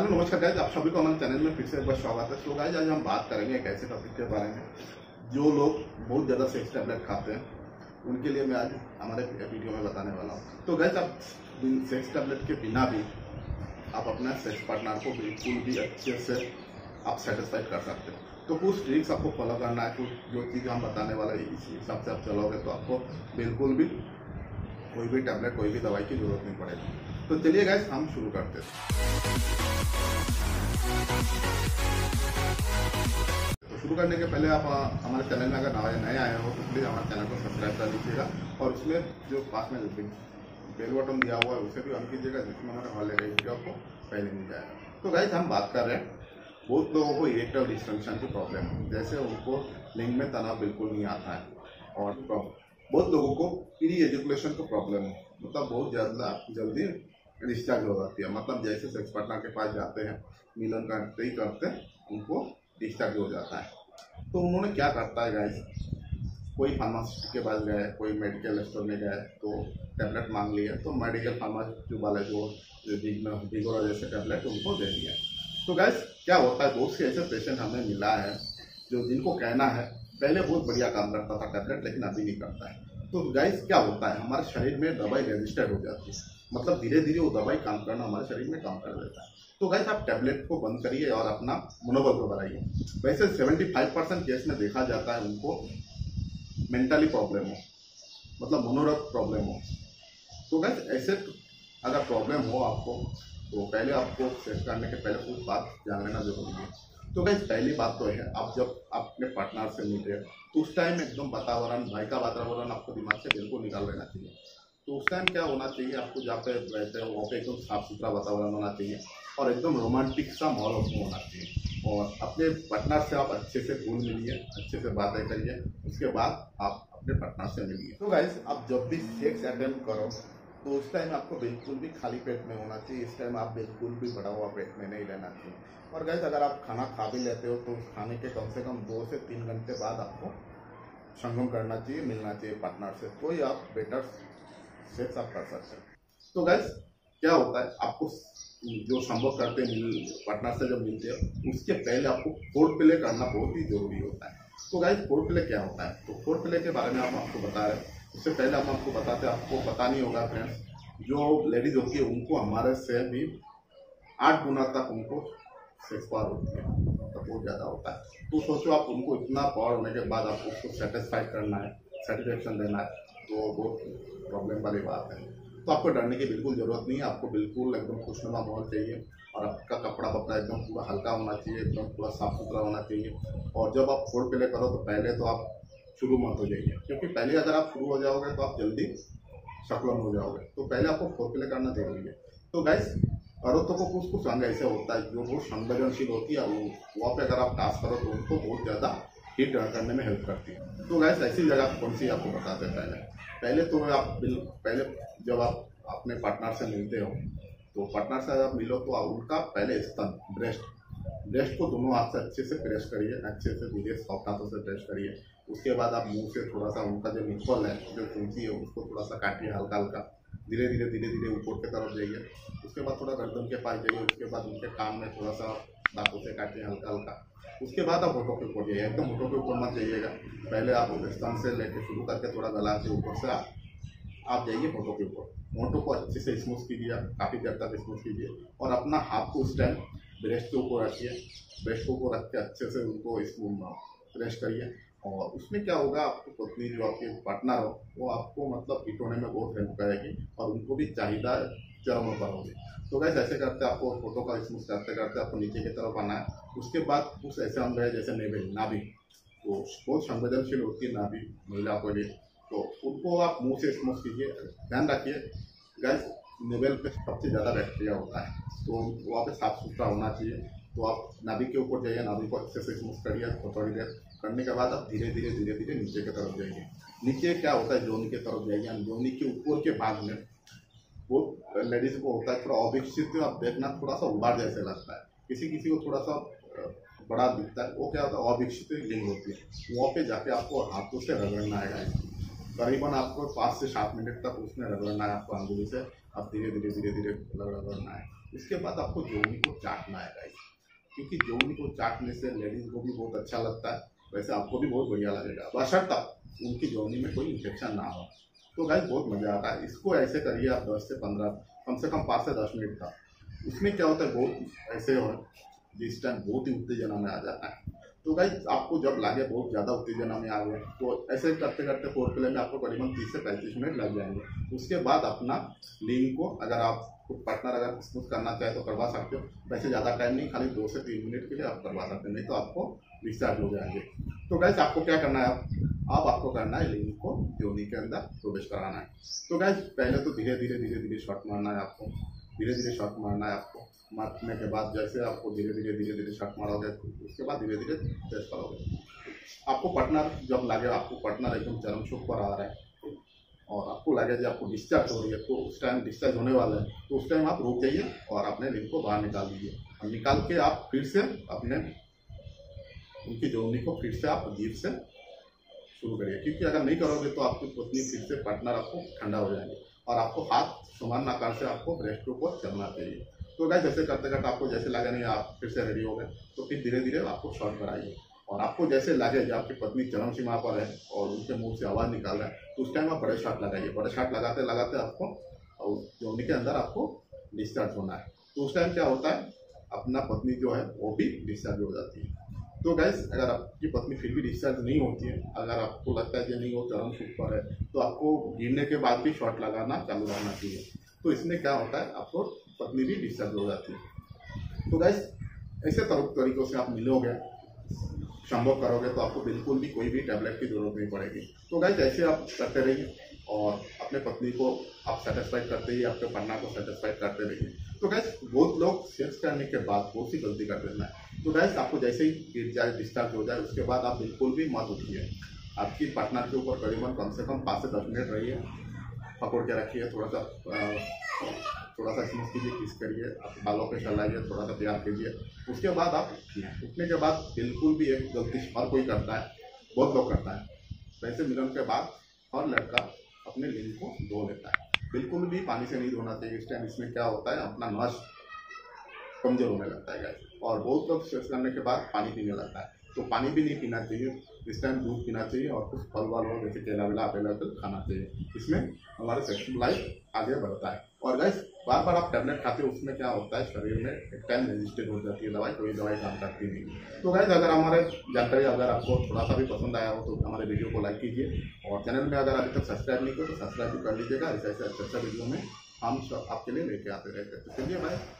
Hello नमस्कार guys, आप सभी को हमारे चैनल में फिर से एक बार स्वागत है। सो गाइस, आज हम बात करेंगे एक ऐसे टॉपिक के बारे में जो लोग बहुत ज़्यादा सेक्स टैबलेट खाते हैं, उनके लिए मैं आज हमारे वीडियो में बताने वाला हूँ। तो गाइस, आप सेक्स टैबलेट के बिना भी आप अपना सेक्स पार्टनर को बिल्कुल भी अच्छे से आप सेटिस्फाइड कर सकते हैं। तो कुछ ट्रिक्स आपको फॉलो करना है, कुछ जो चीज़ हम बताने वाला है इस हिसाब से आप चलोगे तो आपको बिल्कुल भी कोई भी टैबलेट, कोई भी दवाई की जरूरत नहीं पड़ेगी। तो चलिए गाइस, हम शुरू करते हैं। तो शुरू करने के पहले आप हमारे चैनल में अगर नए आए हो तो प्लीज़ हमारे चैनल को सब्सक्राइब कर लीजिएगा और उसमें जो पास में बेल बटन दिया हुआ है उसे भी ऑन कीजिएगा, जिसमें हमारे हॉल वीडियो आपको पहले मिल जाएगा। तो गाइस, हम बात कर रहे हैं बहुत लोगों को इरेक्टाइल डिस्फंक्शन की प्रॉब्लम है, जैसे उनको लिंग में तनाव बिल्कुल नहीं आता है और बहुत लोगों को प्री एजुकेशन का प्रॉब्लम है, मतलब बहुत ज़्यादा जल्दी डिस्चार्ज हो जाती है। मतलब जैसे सेक्स पार्टनर के पास जाते हैं, मिलन करते ही करते उनको डिस्चार्ज हो जाता है। तो उन्होंने क्या करता है गाइस, कोई फार्मासिस्ट के पास गए, कोई मेडिकल स्टोर में गए तो टैबलेट मांग लिए, तो मेडिकल फार्मासिस्ट वाले जो विगोरा जैसे टैबलेट उनको दे दिया। तो गाइस, क्या होता है, बहुत से ऐसे पेशेंट हमें मिला है जो जिनको कहना है पहले बहुत बढ़िया काम करता था टैबलेट, लेकिन अभी नहीं करता है। तो गाइस, क्या होता है, हमारे शरीर में दवाई रजिस्टर्ड हो जाती है, मतलब धीरे धीरे वो दवाई काम करना हमारे शरीर में काम कर देता है। तो गाइस, आप टैबलेट को बंद करिए और अपना मनोबल को बढ़ाइए। वैसे 75% केस में देखा जाता है उनको मेंटली प्रॉब्लम हो, मतलब मनोरथ प्रॉब्लम हो। तो गाइस, ऐसे अगर प्रॉब्लम हो आपको तो पहले आपको सेट करने के पहले कुछ बात जान लेना जरूरी है। तो गाइस, पहली बात तो है, आप जब अपने पार्टनर से मिले तो उस टाइम एकदम वातावरण, भय का वातावरण आपको दिमाग से बिल्कुल निकाल लेना चाहिए। तो उस टाइम क्या होना चाहिए, आपको जहाँ पे रहते हो वहाँ पे एकदम साफ सुथरा वातावरण होना चाहिए और एकदम रोमांटिक सा माहौल होना चाहिए। और अपने पार्टनर से आप अच्छे से घुल मिलिए, अच्छे से बातें करिए, उसके बाद आप अपने पार्टनर से मिलिए। तो गाइस, आप जब भी सेक्स अटेम्प्ट करो तो उस टाइम आपको बिल्कुल भी खाली पेट में होना चाहिए। इस टाइम आप बिल्कुल भी भरा हुआ पेट में नहीं रहना चाहिए। और गाइस, अगर आप खाना खा भी लेते हो तो खाने के कम से कम 2 से 3 घंटे बाद आपको संगम करना चाहिए, मिलना चाहिए पार्टनर से, तो ये आप बेटर सेक्स आप कर सकते हैं। तो गाइस, क्या होता है, आपको जो संभव करते हैं पार्टनर से जब मिलते हैं उसके पहले आपको फोरप्ले करना बहुत ही जरूरी होता है। तो गाइस, फोरप्ले क्या होता है, तो फोरप्ले के बारे में हम आपको बता रहे हैं। उससे पहले हम आपको बताते हैं, आपको पता नहीं होगा फ्रेंड्स, जो लेडीज होती है उनको हमारे से भी 8 गुना तक उनको सेक्स पावर होती है, मतलब बहुत ज़्यादा होता है। तो सोचो आप उनको इतना पावर होने के बाद आपको उसको सेटिस्फाई करना है, सेटिस्फेक्शन देना है, तो बहुत प्रॉब्लम वाली बात है। तो आपको डरने की बिल्कुल ज़रूरत नहीं है, आपको बिल्कुल एकदम खुशनुमा माहौल चाहिए और आपका कपड़ा वपड़ा एकदम पूरा हल्का होना चाहिए, एकदम पूरा साफ सुथरा होना चाहिए। और जब आप फोरप्ले करो तो पहले तो आप शुरू मत हो जाइए, क्योंकि पहले अगर आप शुरू हो जाओगे तो आप जल्दी शक्लन हो जाओगे। तो पहले आपको फोरप्ले करना जरूरी है। तो गाइस, औरतों को कुछ अंग ऐसे होता है जो बहुत संवेदनशील होती है, वहाँ पर अगर आप टास्क करो तो उनको बहुत ज़्यादा हीट करने में हेल्प करती है। तो गाइस, ऐसी जगह कौन सी आपको बताते हैं, पहले तो आप पहले जब आप अपने पार्टनर से मिलते हो तो पार्टनर से आप मिलो तो आप उनका पहले स्तन ब्रेस्ट को दोनों हाथ से अच्छे से प्रेस करिए, अच्छे से धीरे सॉफ्ट हाथों से प्रेस करिए। उसके बाद आप मुंह से थोड़ा सा उनका जो निपल है, जो कुंची है, उसको थोड़ा सा काटिए, हल्का हल्का धीरे धीरे ऊपर की तरफ जाइए। उसके बाद थोड़ा गर्दन के पास जाइए, उसके बाद उनके कान में थोड़ा सा दांतों से काटिए हल्का हल्का। उसके बाद आप होठों के ऊपर जाइए, एकदम होठों के ऊपर मत जाइएगा, पहले आप स्तन से लेके शुरू करके थोड़ा गला से ऊपर से आप जाइए होठों के ऊपर। होठों को अच्छे से स्मूथ कीजिए, काफ़ी देर तक स्मूथ कीजिए और अपना हाथ को उस टाइम ब्रेस्ट के ऊपर रखिए, ब्रेस्ट के ऊपर रख के अच्छे से उनको प्रेस करिए। और उसमें क्या होगा, आपको पत्नी जो आपके पार्टनर हो वो आपको मतलब पिटोने में बहुत हेल्प करेगी और उनको भी चाहिदा चरम पर होगी। तो गाइस, ऐसे करते आपको फोटो का स्मूथ करते आपको नीचे की तरफ आना है। उसके बाद कुछ ऐसे अंग है जैसे नाभि, तो बहुत संवेदनशील होती है नाभि महिला को लिए, तो उनको आप मुंह से स्मूथ कीजिए। ध्यान रखिए गाइस, नेवल पे सबसे ज़्यादा बैक्टीरिया होता है, तो वहाँ पे साफ सुथरा होना चाहिए। तो आप नाभि के ऊपर जाइए, नाभि को अच्छे से स्मूथ करिए। थोड़ी देर करने के बाद आप धीरे धीरे नीचे की तरफ जाइए। नीचे क्या होता है, योनि की तरफ जाइए। योनि के ऊपर के भाग में वो लेडीज़ को होता है थोड़ा अविकसित, आप देखना थोड़ा सा उबार जैसे लगता है, किसी को थोड़ा सा बड़ा दिखता है, वो क्या होता है अविकसित लिंग होती है। वहाँ पे जाके आपको हाथों से रगड़ना है, करीबन आपको 5 से 7 मिनट तक उसमें रगड़ना है, आपको अंगुली से आप धीरे धीरे रगड़ना है। इसके बाद आपको जोड़ी को चाटना है गाइस, क्योंकि जोड़ी को चाटने से लेडीज को भी बहुत अच्छा लगता है, वैसे आपको भी बहुत बढ़िया लगेगा, बशर्ते उनकी जोड़ी में कोई इन्फेक्शन ना हो। तो गाइस बहुत मज़ा आता है। इसको ऐसे करिए आप 10 से 15, कम से कम 5 से 10 मिनट का। इसमें क्या होता है, बहुत ऐसे हो जिस टाइम बहुत ही उत्तेजना में आ जाता है। तो गाइस आपको जब लगे बहुत ज़्यादा उत्तेजना में आ गए तो ऐसे करते करते फोर प्ले में आपको करीबन 30 से 35 मिनट लग जाएंगे। उसके बाद अपना लिंग को अगर आप पार्टनर अगर कुछ करना चाहे तो करवा सकते हो, वैसे ज़्यादा टाइम नहीं, खाली 2 से 3 मिनट के लिए आप करवा सकते हो, नहीं तो आपको डिस्चार्ज हो जाएंगे। तो गाइस आपको क्या करना है, अब आपको करना है लिंग को योनि के अंदर प्रवेश कराना है। तो गाइस पहले तो धीरे धीरे धीरे धीरे शॉट मारना है आपको, धीरे धीरे शॉट मारना है आपको। मारने के बाद जैसे आपको धीरे धीरे धीरे धीरे शॉट मारोगे उसके बाद धीरे धीरे प्रेस करोगे। आपको पार्टनर जब लगे आपको पार्टनर एकदम चरम छुप पर आ रहा है और आपको लगे जब आपको डिस्चार्ज हो रही है तो उस टाइम डिस्चार्ज होने वाला है तो उस टाइम आप रुक जाइए और अपने लिंग को बाहर निकाल दीजिए। और निकाल के आप फिर से अपने उनकी जोड़नी को फिर से आप जीभ से शुरू करिए, क्योंकि अगर नहीं करोगे तो आपकी पत्नी फिर से पार्टनर आपको ठंडा हो जाएंगे और आपको हाथ समान आकार से आपको ब्रेस्ट को चलना चाहिए। तो गाइस जैसे करते करते आपको जैसे लगे नहीं आप फिर से रेडी हो गए तो फिर धीरे धीरे आपको शॉर्ट कराइए। और आपको जैसे लगे जब आपकी पत्नी चरम सीमा पर है और उनके मुंह से आवाज़ निकाल रहा है तो उस टाइम आप बड़े शॉट लगाइए। बड़े शॉट लगाते लगाते आपको और जोड़ने के अंदर आपको डिस्चार्ज होना है तो उस टाइम क्या होता है अपना पत्नी जो है वो भी डिस्चार्ज हो जाती है। तो गाइस अगर आपकी पत्नी फिर भी डिस्चार्ज नहीं होती है, अगर आपको लगता है कि नहीं वो चरम सीमा पर है तो आपको गिरने के बाद भी शॉट लगाना चालू रखना चाहिए। तो इसमें क्या होता है आपको पत्नी भी डिस्चार्ज हो जाती है। तो गाइस ऐसे तरीक़ों से आप मिलोगे संभव करोगे तो आपको बिल्कुल भी कोई भी टैबलेट की जरूरत नहीं पड़ेगी। तो गाइस ऐसे आप करते रहिए और अपने पत्नी को आप सेटिस्फाई करते ही आपके पार्टनर को सेटिस्फाई करते रहिए। तो गाइस बहुत लोग सेक्स करने के बाद बहुत सी गलती कर देना है। तो गाइस आपको जैसे ही गिर जाए डिस्चार्ज हो जाए उसके बाद आप बिल्कुल भी मत उठिए, आपकी पार्टनर के ऊपर करीबन कम से कम 5 से 10 मिनट रहिए, पकड़ के रखिए, थोड़ा सा स्मूथ कीजिए, किस करिए, आप बालों पे चलाइए, थोड़ा सा प्यार कीजिए, उसके बाद आप उठने के बाद बिल्कुल भी एक गलती हर कोई करता है, बहुत लोग करता है, वैसे मिलन के बाद हर लड़का अपने लिंग को धो लेता है, बिल्कुल भी पानी से नहीं धोना चाहिए इस टाइम। इसमें क्या होता है अपना नस कमज़ोर होने लगता है गाइस और बहुत लोग सेक्स करने के बाद पानी पीने लगता है तो पानी भी नहीं पीना चाहिए, इस टाइम दूध पीना चाहिए और कुछ फल वाल और जैसे केला वेला अवेलेबल खाना चाहिए, इसमें हमारे सेक्सुअल लाइफ आगे बढ़ता है। और गाइस बार बार आप टैबलेट खाते हो उसमें क्या होता है शरीर में एक टाइम रेजिस्टेंट हो जाती है दवाई, कोई दवाई काम करती नहीं। तो गाइस अगर हमारे जानकारी अगर आपको थोड़ा सा भी पसंद आया हो तो हमारे वीडियो को लाइक कीजिए और चैनल में अगर अभी तक सब्सक्राइब नहीं किया तो सब्सक्राइब भी कर लीजिएगा। ऐसे ऐसे अच्छा वीडियो में हम सब आपके लिए लेके आते रहते हैं। तो चलिए बाय।